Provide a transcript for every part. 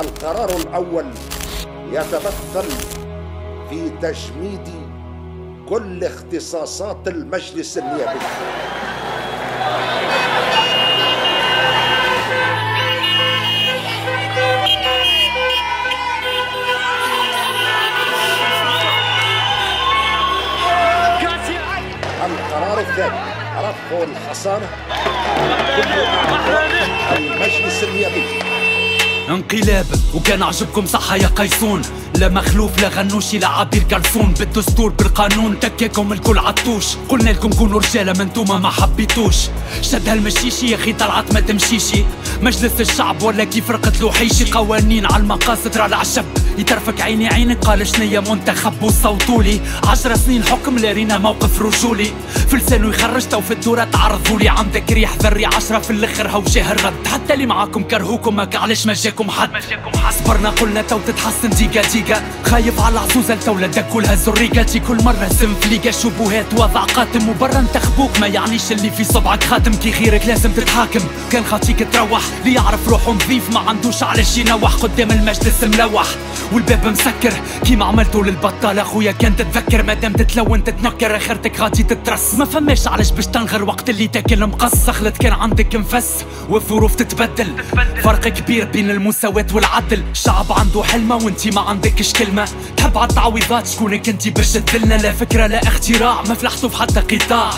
القرار الأول يتمثل في تجميد كل اختصاصات المجلس النيابي. القرار الثاني رفع الحصانة كل أعضاء المجلس النيابي. انقلاب وكان عجبكم صح يا قيصون، لا مخلوف لا غنوشي لا عبد الكلسون، بالدستور بالقانون تكاكم الكل عطوش، قلنا لكم كونوا رجاله ما انتوما ما حبيتوش، شد هالمشيشي يا اخي طلعت ما تمشيشي، مجلس الشعب ولا كيف فرقة لوحيشي، قوانين على المقاصد ترى العشب، يترفك عيني عينك قال شنيا منتخب وصوتولي، 10 سنين حكم لا رينا موقف رجولي، في لسانو يخرج تو في الدوره تعرضولي، عندك ريح ذري 10 في الاخر هو جاه الرد، حتى اللي معاكم كرهوكم هاكا علاش ما جاكم حد، صبرنا قلنا تو تتحسن ديكا ديكا، خايف على العزوزه التولى كلها زريكاتي، كل مره سم فليكا شبهات وضع قاتم، وبرا انتخبوك ما يعنيش اللي في صبعك خاتم، كي غيرك لازم تتحاكم كان خاطيك تروح، اللي يعرف روحو نظيف ما عندوش علاش ينوح قدام المجلس ملوح والباب مسكر كيما عملتو للبطاله، خويا كان تتذكر مادام تتلون تتنكر اخرتك غادي تترس، ما فماش علاش باش تنغر وقت اللي تاكل مقص، خلت كان عندك مفس والظروف تتبدل، فرق كبير بين المساواة والعدل، الشعب عنده حلمه وانتي ما عندكش كلمه، تحب عالتعويضات شكونك انتي باش تذلنا، لا فكره لا اختراع ما فلحتوا في حتى قطاع،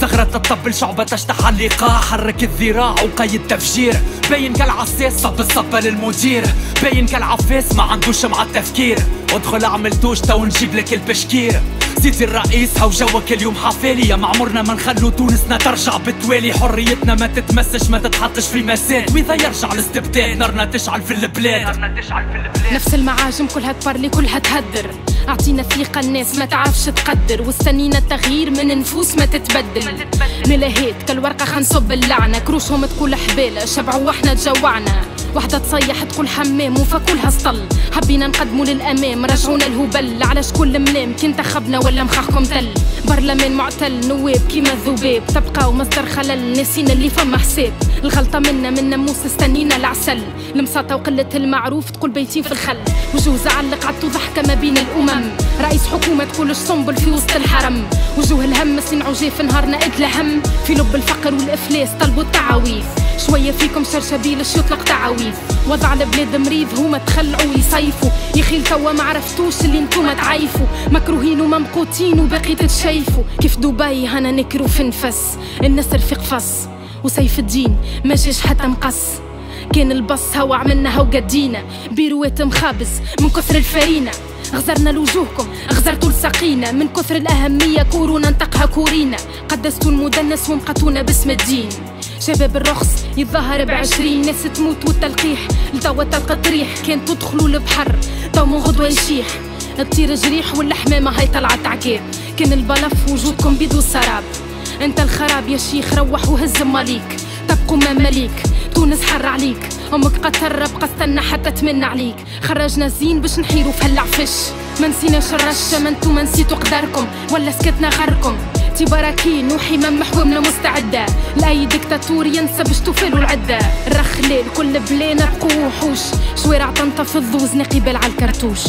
زغرة الطبل شعبة تشتح اللقاع، حرك الذراع وقيد تفجير، باين كالعصاص صب الصبة للمدير، باين كالعفاس ما عندوش مع التفكير، ادخل عملتوش تو نجيب لك البشكير، سيدي الرئيس هاو جوك اليوم حفالي، يا معمرنا ما نخلو تونسنا ترجع بالتوالي، حريتنا ما تتمسش ما تتحطش في مساد، واذا يرجع الاستبداد نارنا تشعل في البلاد، نفس المعاجم كلها تبرلي كلها تهدر، اعطينا ثقة الناس ما تعرفش تقدر، واستنينا التغيير من نفوس ما تتبدل، ملاهات كالورقة خنصب اللعنة، كروشهم تقول حبالة شبعوا واحنا تجوعنا، وحدة تصيح تقول حمام وفكلها سطل، حبينا نقدموا للأمام رجعونا الهبل، على شكون منام كي انتخبنا ولا مخاخكم تل، برلمان معتل نواب كيما الذباب، تبقاو مصدر خلل ناسينا اللي فما حساب، الغلطة منا من ناموس استنينا العسل، المساطة وقلة المعروف تقول بيتين في الخل، وجوه زعلق عطو ضحكة ما بين الأمم، رئيس حكومة تقولش صنبل في وسط الحرم، وجوه الهم صنعوا جاه في نهارنا ادلهم، في لب الفقر والإفلاس طلبوا التعاويذ، شوية فيكم شرشبيل اش يطلق تعاويذ، وضع البلاد مريض هما تخلعوا يصيفوا، يا خي توا ما عرفتوش اللي انتوما تعايفوا، مكروهين وممقوتين وباقي تتشايفوا، كيف دبي هانا نكرو في نفس، النسر في قفص وسيف الدين ما جاش حتى مقص، كان البص هوا عملنا هوا قدينا، بيروات مخابز من كثر الفرينة، غزرنا لوجوهكم غزرتوا لساقينا، من كثر الأهمية كورونا انتقها كورينا، قدستوا المدنس ومقتونا باسم الدين، شباب الرخص يتظاهر ب20، ناس تموت والتلقيح لتوا تلقى الطريح، كان تدخلوا البحر تو من غدوة يشيح، تطير جريح والحمامة هاي طلعت عكاب، كان البلف وجودكم بيض والسراب، انت الخراب يا شيخ روح وهز ماليك، تبقوا مماليك تونس حر عليك، امك قطر ابقى استنى حتى تمن عليك، خرجنا زين باش نحيروا في هالعفش، ما نسيناش الرشة ما انتو ما نسيتوا قدركم، ولا سكتنا غركم تي براكين وحمام محومنا مستعده، لاي ديكتاتور ينسى باش توفالو العده، الرخلال كل بلانا بقوا وحوش، شوارع طنطا في الضوز نقي بال على الكرتوش.